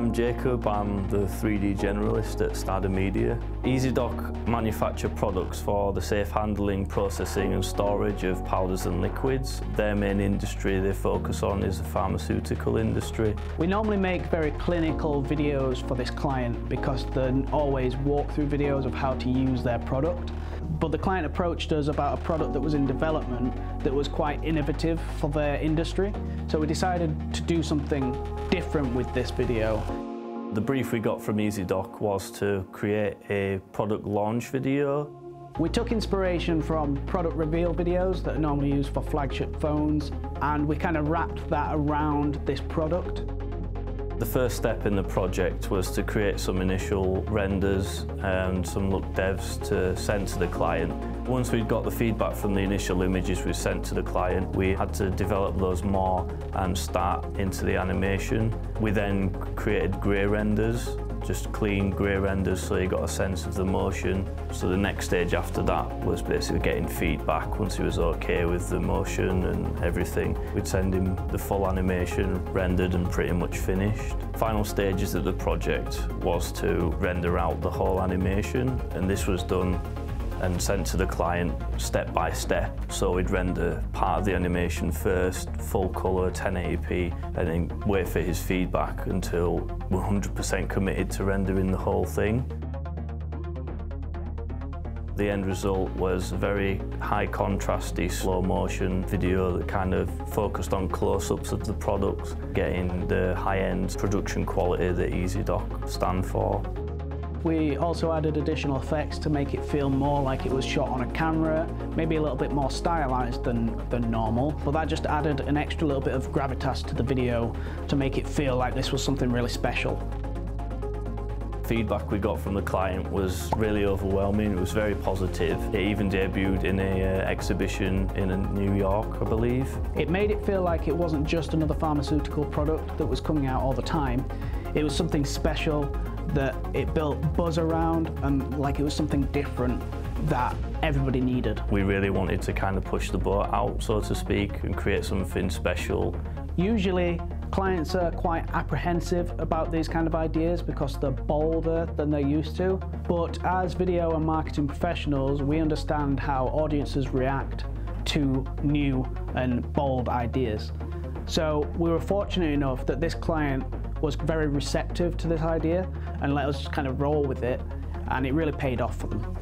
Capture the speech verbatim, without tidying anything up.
I'm Jacob, I'm the three D generalist at Stada Media. EasyDoc manufacture products for the safe handling, processing and storage of powders and liquids. Their main industry they focus on is the pharmaceutical industry. We normally make very clinical videos for this client because they're always walkthrough videos of how to use their product. But the client approached us about a product that was in development that was quite innovative for their industry. So we decided to do something different with this video. The brief we got from EasyDoc was to create a product launch video. We took inspiration from product reveal videos that are normally used for flagship phones, and we kind of wrapped that around this product. The first step in the project was to create some initial renders and some look devs to send to the client. Once we'd got the feedback from the initial images we sent to the client, we had to develop those more and start into the animation. We then created grey renders, just clean grey renders, so you got a sense of the motion. So the next stage after that was basically getting feedback. Once he was okay with the motion and everything, we'd send him the full animation, rendered and pretty much finished. Final stages of the project was to render out the whole animation, and this was done and sent to the client step by step. So we'd render part of the animation first, full colour, ten eighty p, and then wait for his feedback until we're one hundred percent committed to rendering the whole thing. The end result was a very high contrasty slow motion video that kind of focused on close-ups of the products, getting the high-end production quality that EasyDoc stand for. We also added additional effects to make it feel more like it was shot on a camera, maybe a little bit more stylized than, than normal, but that just added an extra little bit of gravitas to the video to make it feel like this was something really special. Feedback we got from the client was really overwhelming. It was very positive. It even debuted in an uh, exhibition in New York, I believe. It made it feel like it wasn't just another pharmaceutical product that was coming out all the time. It was something special that it built buzz around, and like it was something different that everybody needed. We really wanted to kind of push the boat out, so to speak, and create something special. Usually, clients are quite apprehensive about these kind of ideas because they're bolder than they're used to. But as video and marketing professionals, we understand how audiences react to new and bold ideas. So we were fortunate enough that this client was very receptive to this idea and let us kind of roll with it, and it really paid off for them.